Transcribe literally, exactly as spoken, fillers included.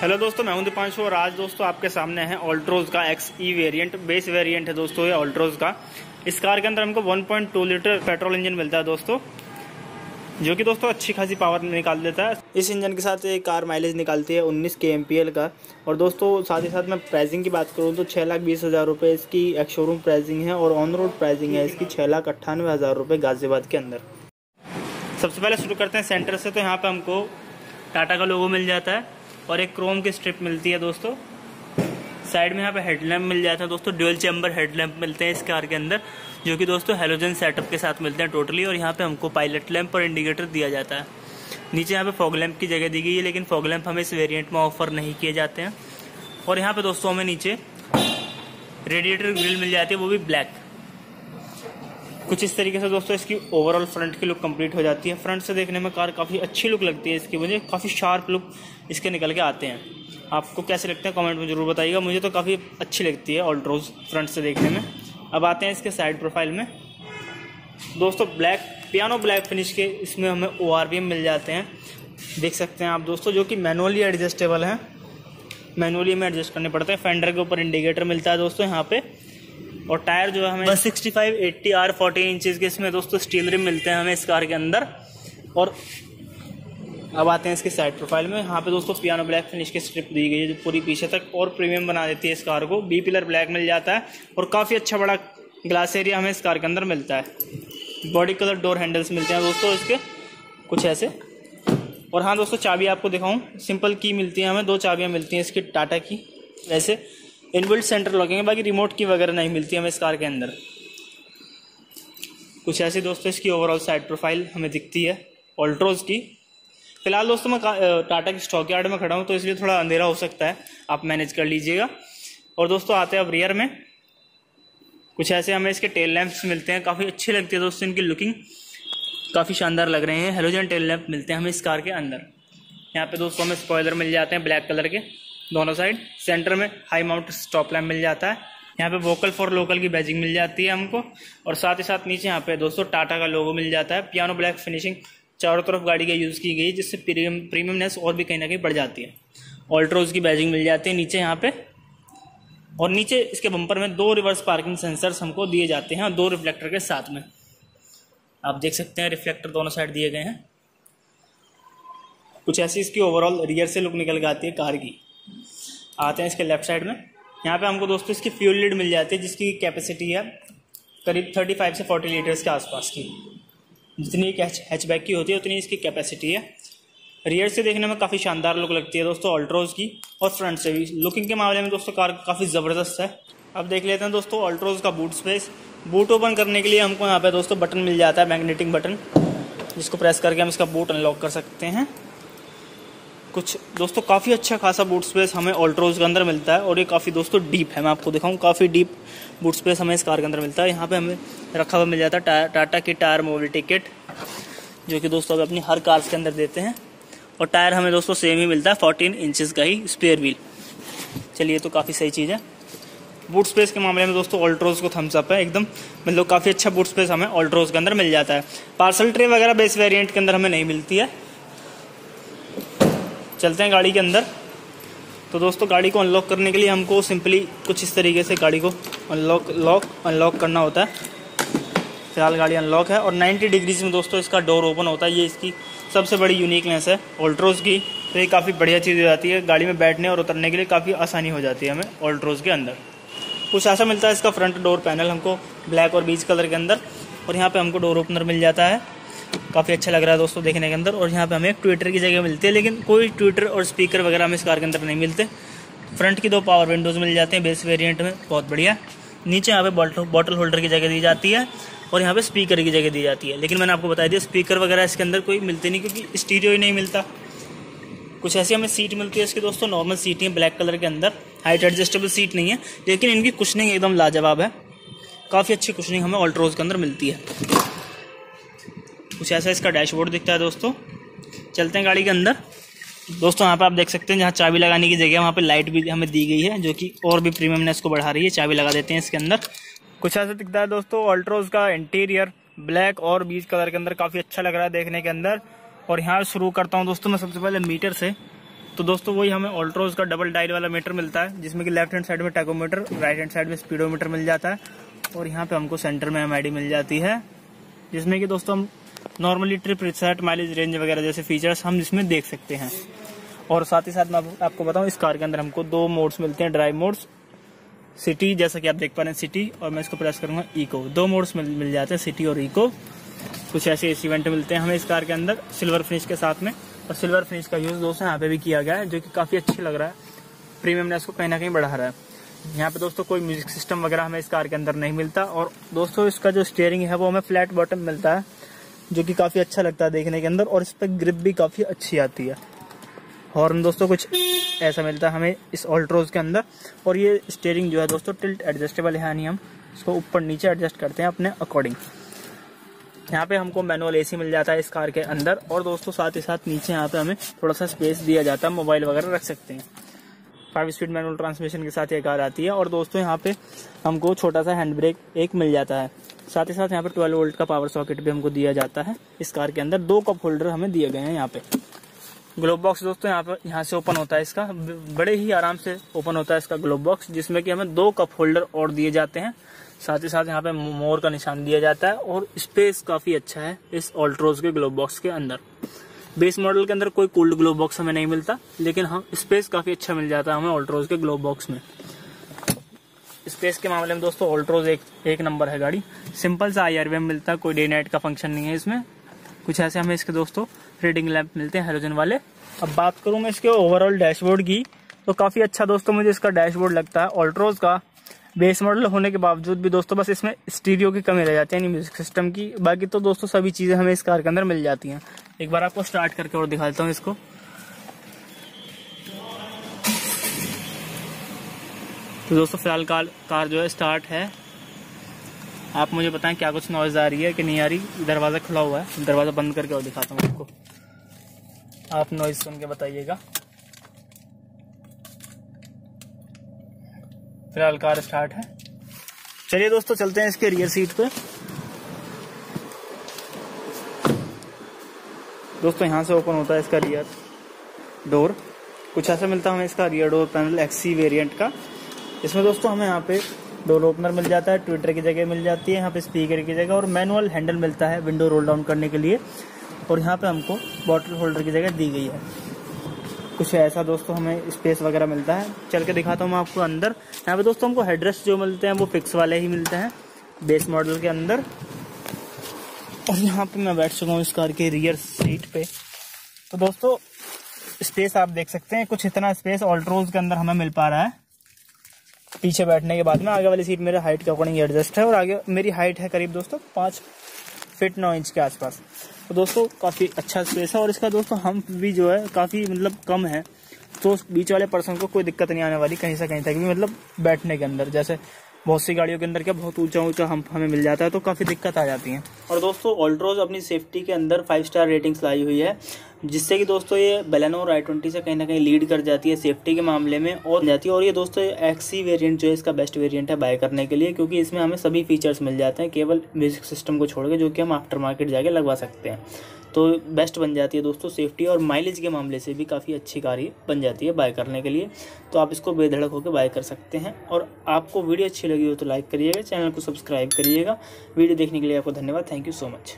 Hello दोस्तों, मैं हूं दीपांशु और आज दोस्तों आपके सामने है ऑल्ट्रोज का X E variant. Base variant है दोस्तों ये ऑल्ट्रोज का। इस कार के अंदर हमको one point two litre petrol engine मिलता है दोस्तों, जो कि दोस्तों अच्छी खासी पावर निकाल देता है। इस इंजन के साथ ये कार माइलेज निकालती है उन्नीस के एम पी एल का। और दोस्तों साथ ही साथ मैं प्राइसिंग की बात करूँ तो छः लाख बीस हज़ार रुपये इसकी एक्स शोरूम प्राइसिंग है और ऑन रोड प्राइसिंग है इसकी छः लाख अट्ठानवे हज़ार रुपये गाजियाबाद के अंदर। सबसे पहले शुरू करते हैं सेंटर से, तो यहाँ पर हमको टाटा का लोगो मिल जाता है और एक क्रोम की स्ट्रिप मिलती है दोस्तों। साइड में यहाँ पे हेडलैम्प मिल जाता है दोस्तों, ड्यूल चैम्बर हेडलैम्प मिलते हैं इस कार के अंदर, जो कि दोस्तों हेलोजन सेटअप के साथ मिलते हैं टोटली। और यहाँ पे हमको पायलट लैंप और इंडिकेटर दिया जाता है। नीचे यहाँ पे फॉग लैंप की जगह दी गई है, लेकिन फॉग लैंप हमें इस वेरिएंट में ऑफर नहीं किए जाते हैं। और यहाँ पे दोस्तों हमें नीचे रेडिएटर ग्रिल मिल जाती है, वो भी ब्लैक। कुछ इस तरीके से दोस्तों इसकी ओवरऑल फ्रंट की लुक कंप्लीट हो जाती है। फ्रंट से देखने में कार काफ़ी अच्छी लुक लगती है इसकी, मुझे काफ़ी शार्प लुक इसके निकल के आते हैं। आपको कैसे लगते हैं कमेंट में ज़रूर बताइएगा, मुझे तो काफ़ी अच्छी लगती है ऑल्ट्रोज फ्रंट से देखने में। अब आते हैं इसके साइड प्रोफाइल में दोस्तों। ब्लैक पियानो ब्लैक फिनिश के इसमें हमें ओ आर वी एम मिल जाते हैं, देख सकते हैं आप दोस्तों, जो कि मैनुअली एडजस्टेबल हैं, मैनुअली में एडजस्ट करने पड़ते हैं। फेंडर के ऊपर इंडिकेटर मिलता है दोस्तों यहाँ पे। और टायर जो है हमें one sixty five eighty R forty inches के इसमें दोस्तों स्टील रिम मिलते हैं हमें इस कार के अंदर। और अब आते हैं इसके साइड प्रोफाइल में। यहाँ पे दोस्तों पियानो ब्लैक फिनिश की स्ट्रिप दी गई है, जो पूरी पीछे तक और प्रीमियम बना देती है इस कार को। बी पिलर ब्लैक मिल जाता है और काफ़ी अच्छा बड़ा ग्लास एरिया हमें इस कार के अंदर मिलता है। बॉडी कलर डोर हैंडल्स मिलते हैं दोस्तों इसके कुछ ऐसे। और हाँ दोस्तों, चाबी आपको दिखाऊँ, सिंपल की मिलती है हमें, दो चाबियाँ मिलती हैं इसकी टाटा की वैसे। इनबिल्ट सेंटर लॉकिंग है, बाकी रिमोट की वगैरह नहीं मिलती हमें इस कार के अंदर। कुछ ऐसी दोस्तों इसकी ओवरऑल साइड प्रोफाइल हमें दिखती है ऑल्ट्रोज की। फिलहाल दोस्तों मैं टाटा के स्टॉक यार्ड में खड़ा हूँ, तो इसलिए थोड़ा अंधेरा हो सकता है, आप मैनेज कर लीजिएगा। और दोस्तों आते हैं अब रियर में। कुछ ऐसे हमें इसके टेल लैंप्स मिलते हैं, काफ़ी अच्छी लगती है दोस्तों इनकी लुकिंग, काफ़ी शानदार लग रहे हैं। हेलोजन टेल लैंप मिलते हैं हमें इस कार के अंदर। यहाँ पे दोस्तों हमें स्पॉयलर मिल जाते हैं ब्लैक कलर के दोनों साइड। सेंटर में हाई माउंट स्टॉप लैम्प मिल जाता है। यहाँ पे वोकल फॉर लोकल की बैजिंग मिल जाती है हमको। और साथ ही साथ नीचे यहाँ पे दोस्तों टाटा का लोगो मिल जाता है। पियानो ब्लैक फिनिशिंग चारों तरफ गाड़ी का यूज़ की गई, जिससे प्रीमियम प्रीमियमनेस और भी कहीं ना कहीं बढ़ जाती है। ऑल्ट्रोज की बैजिंग मिल जाती है नीचे यहाँ पे। और नीचे इसके बम्पर में दो रिवर्स पार्किंग सेंसर्स हमको दिए जाते हैं, दो रिफ्लेक्टर के साथ में आप देख सकते हैं, रिफ्लेक्टर दोनों साइड दिए गए हैं। कुछ ऐसी इसकी ओवरऑल रियर से लुक निकल के आती है कार की। आते हैं इसके लेफ्ट साइड में। यहाँ पे हमको दोस्तों इसकी फ्यूल लीड मिल जाती है, जिसकी कैपेसिटी है करीब थर्टी फाइव से फोर्टी लीटर्स के आसपास की। जितनी एक हैचबैक की होती है उतनी इसकी कैपेसिटी है। रियर से देखने में काफ़ी शानदार लुक लगती है दोस्तों ऑल्ट्रोज की, और फ्रंट से भी लुकिंग के मामले में दोस्तों कार काफ़ी ज़बरदस्त है। अब देख लेते हैं दोस्तों ऑल्ट्रोज का बूट स्पेस। बूट ओपन करने के लिए हमको यहाँ पर दोस्तों बटन मिल जाता है, मैग्नेटिक बटन, जिसको प्रेस करके हम इसका बूट अनलॉक कर सकते हैं। कुछ दोस्तों काफ़ी अच्छा खासा बूट स्पेस हमें ऑल्ट्रोज के अंदर मिलता है, और ये काफ़ी दोस्तों डीप है। मैं आपको दिखाऊं, काफ़ी डीप बूट स्पेस हमें इस कार के अंदर मिलता है। यहाँ पे हमें रखा हुआ मिल जाता है टायर टाटा की टायर मोबिलिटी किट, जो कि दोस्तों अब अपनी हर कार्स के अंदर देते हैं। और टायर हमें दोस्तों सेम ही मिलता है, फोर्टीन इंचज़ का ही स्पेयर व्हील। चलिए, तो काफ़ी सही चीज़ है। बूट स्पेस के मामले में दोस्तों ऑल्ट्रोज को थम्स अप है एकदम, मतलब काफ़ी अच्छा बूट स्पेस हमें ऑल्ट्रोज के अंदर मिल जाता है। पार्सल ट्रे वगैरह बेस वेरियंट के अंदर हमें नहीं मिलती है। चलते हैं गाड़ी के अंदर। तो दोस्तों गाड़ी को अनलॉक करने के लिए हमको सिंपली कुछ इस तरीके से गाड़ी को अनलॉक लॉक अनलॉक करना होता है। फिलहाल गाड़ी अनलॉक है और नाइन्टी डिग्रीज में दोस्तों इसका डोर ओपन होता है। ये इसकी सबसे बड़ी यूनिकनेस है ऑल्ट्रोज की, तो ये काफ़ी बढ़िया चीज़ हो जाती है। गाड़ी में बैठने और उतरने के लिए काफ़ी आसानी हो जाती है हमें ऑल्ट्रोज के अंदर। कुछ ऐसा मिलता है इसका फ्रंट डोर पैनल हमको ब्लैक और बीच कलर के अंदर, और यहाँ पर हमको डोर ओपनर मिल जाता है। काफ़ी अच्छा लग रहा है दोस्तों देखने के अंदर। और यहाँ पे हमें एक ट्विटर की जगह मिलती है, लेकिन कोई ट्विटर और स्पीकर वगैरह हमें इस कार के अंदर नहीं मिलते। फ्रंट की दो पावर विंडोज़ मिल जाते हैं बेस वेरिएंट में, बहुत बढ़िया। नीचे यहाँ पे बॉटल होल्डर की जगह दी जाती है और यहाँ पे स्पीकर की जगह दी जाती है, लेकिन मैंने आपको बता दिया स्पीकर वगैरह इसके अंदर कोई मिलते नहीं, क्योंकि स्टीरियो ही नहीं मिलता। कुछ ऐसी हमें सीट मिलती है इसकी दोस्तों, नॉर्मल सीट है ब्लैक कलर के अंदर, हाइट एडजस्टेबल सीट नहीं है, लेकिन इनकी कुशनिंग एकदम लाजवाब है। काफ़ी अच्छी कुशनिंग हमें ऑल्ट्रोज के अंदर मिलती है। कुछ ऐसा इसका डैशबोर्ड दिखता है दोस्तों। चलते हैं गाड़ी के अंदर। दोस्तों यहाँ पे आप देख सकते हैं, जहाँ चाबी लगाने की जगह है वहाँ पे लाइट भी हमें दी गई है, जो कि और भी प्रीमियमनेस को बढ़ा रही है। चाबी लगा देते हैं इसके अंदर। कुछ ऐसा दिखता है दोस्तों ऑल्ट्रोज का इंटीरियर, ब्लैक और बीच कलर के अंदर, काफ़ी अच्छा लग रहा है देखने के अंदर। और यहाँ शुरू करता हूँ दोस्तों मैं सबसे पहले मीटर से। तो दोस्तों वही हमें ऑल्ट्रोज का डबल डायल वाला मीटर मिलता है, जिसमें कि लेफ्ट हैंड साइड में टैकोमीटर, राइट हैंड साइड में स्पीडोमीटर मिल जाता है, और यहाँ पे हमको सेंटर में एमआईडी मिल जाती है, जिसमें कि दोस्तों हम normally trip reset, mileage, range वगैरह जैसे फीचर्स हम इसमें देख सकते हैं। और साथ ही साथ मैं आपको बताऊं, इस कार के अंदर हमको दो मोड्स मिलते हैं, ड्राइव मोड्स सिटी, जैसा कि आप देख पा रहे हैं सिटी, और मैं इसको प्रेस करूंगा इको। दो मोड्स मिल, मिल जाते हैं सिटी और इको। कुछ ऐसे ऐसे इवेंट मिलते हैं हमें इस कार के अंदर सिल्वर फिनिश के साथ में, और सिल्वर फिनिश का यूज दोस्तों यहाँ पे भी किया गया है, जो कि काफी अच्छा लग रहा है, प्रीमियमनेस को कहीं ना कहीं बढ़ा रहा है। यहाँ पे दोस्तों कोई म्यूजिक सिस्टम वगैरह हमें इस कार के अंदर नहीं मिलता, और दोस्तों इसका जो स्टीयरिंग है वो हमें फ्लैट बॉटम मिलता है, जो कि काफी अच्छा लगता है देखने के अंदर, और इस पर ग्रिप भी काफी अच्छी आती है। हॉर्न दोस्तों कुछ ऐसा मिलता है हमें इस ऑल्ट्रोज के अंदर, और ये स्टीयरिंग जो है दोस्तों टिल्ट एडजस्टेबल है, यानी हम इसको ऊपर नीचे एडजस्ट करते हैं अपने अकॉर्डिंग। यहाँ पे हमको मैनुअल एसी मिल जाता है इस कार के अंदर, और दोस्तों साथ ही साथ नीचे यहाँ पे हमें थोड़ा सा स्पेस दिया जाता है, मोबाइल वगैरह रख सकते हैं। फाइव स्पीड मैनुअल ट्रांसमिशन के साथ ये कार आती है, और दोस्तों यहाँ पे हमको छोटा सा हैंड ब्रेक एक मिल जाता है, साथ ही साथ यहाँ पे ट्वेल्व वोल्ट का पावर सॉकेट भी हमको दिया जाता है इस कार के अंदर। दो कप होल्डर हमें दिए गए हैं यहाँ पे। ग्लोब बॉक्स दोस्तों यहाँ पर यहाँ से ओपन होता है, इसका बड़े ही आराम से ओपन होता है इसका ग्लोब बॉक्स, जिसमें कि हमें दो कप होल्डर और दिए जाते हैं, साथ ही साथ यहाँ पे मोर का निशान दिया जाता है, और स्पेस काफी अच्छा है इस ऑल्ट्रोज के ग्लोब बॉक्स के अंदर। बेस मॉडल के अंदर कोई कोल्ड ग्लोब बॉक्स हमें नहीं मिलता, लेकिन हम स्पेस काफी अच्छा मिल जाता है हमें ऑल्ट्रोज के ग्लोब बॉक्स में। स्पेस के मामले में दोस्तों ऑल्ट्रोज एक, एक नंबर है गाड़ी। सिंपल सा आई आर वी एम मिलता है, कोई डे नाइट का फंक्शन नहीं है इसमें। कुछ ऐसे हमें इसके दोस्तों रीडिंग लैंप मिलते हैं हेलोजन वाले। अब बात करूँ मैं इसके ओवरऑल डैशबोर्ड की, तो काफी अच्छा दोस्तों मुझे इसका डैशबोर्ड लगता है ऑल्ट्रोज का। बेस मॉडल होने के बावजूद भी दोस्तों बस इसमें स्टीरियो की कमी रह जाती है, यानी म्यूजिक सिस्टम की, बाकी तो दोस्तों सभी चीजें हमें इस कार के अंदर मिल जाती हैं। एक बार आपको स्टार्ट करके और दिखा देता हूँ इसको। तो दोस्तों फिलहाल कार कार जो है स्टार्ट है। आप मुझे बताएं क्या कुछ नॉइज आ रही है कि नहीं आ रही। दरवाजा खुला हुआ है, दरवाजा बंद करके और दिखाता हूँ आपको, आप नॉइज सुन के बताइएगा। फिलहाल कार स्टार्ट है। चलिए दोस्तों चलते हैं इसके रियर सीट पे। दोस्तों यहाँ से ओपन होता है इसका रियर डोर। कुछ ऐसा मिलता है हमें इसका rear door panel XE variant का। इसमें दोस्तों हमें यहाँ पे डोर ओपनर मिल जाता है, ट्विटर की जगह मिल जाती है, यहाँ पे स्पीकर की जगह, और मैनुअल हैंडल मिलता है विंडो रोल डाउन करने के लिए, और यहाँ पे हमको बॉटल होल्डर की जगह दी गई है। कुछ ऐसा दोस्तों हमें स्पेस वगैरह मिलता है। चल के दिखाता हूँ मैं आपको अंदर। यहाँ पे दोस्तों हमको हेडरेस्ट जो मिलते हैं वो फिक्स वाले ही मिलते हैं बेस मॉडल के अंदर। और यहाँ पे मैं बैठ चुका हूँ इस कार के रियर सीट पे। तो दोस्तों स्पेस आप देख सकते हैं, कुछ इतना स्पेस ऑल्ट्रोज के अंदर हमें मिल पा रहा है। पीछे बैठने के बाद में आगे वाली सीट मेरे हाइट के अकॉर्डिंग एडजस्ट है, और आगे मेरी हाइट है करीब दोस्तों पाँच फिट नौ इंच के आसपास। तो दोस्तों काफ़ी अच्छा स्पेस है, और इसका दोस्तों हम भी जो है काफ़ी मतलब कम है, तो बीच वाले पर्सन को कोई दिक्कत नहीं आने वाली कहीं से कहीं तक भी, मतलब बैठने के अंदर। जैसे बहुत सी गाड़ियों के अंदर क्या बहुत ऊंचा ऊंचा हम हमें मिल जाता है, तो काफ़ी दिक्कत आ जाती है। और दोस्तों ऑल्ट्रोज अपनी सेफ्टी के अंदर फाइव स्टार रेटिंग्स लाई हुई है, जिससे कि दोस्तों ये बेलेनो और आई ट्वेंटी से कहीं ना कहीं लीड कर जाती है सेफ्टी के मामले में और जाती है। और ये दोस्तों एक्सी वेरिएंट जो है इसका बेस्ट वेरिएंट है बाय करने के लिए, क्योंकि इसमें हमें सभी फीचर्स मिल जाते हैं केवल म्यूजिक सिस्टम को छोड़ के, जो कि हम आफ्टर मार्केट जाके लगवा सकते हैं। तो बेस्ट बन जाती है दोस्तों सेफ्टी और माइलेज के मामले से भी काफ़ी अच्छी कार बन जाती है बाय करने के लिए। तो आप इसको बेधड़क होकर बाय कर सकते हैं। और आपको वीडियो अच्छी लगी हो तो लाइक करिएगा, चैनल को सब्सक्राइब करिएगा। वीडियो देखने के लिए आपको धन्यवाद। Thank you so much.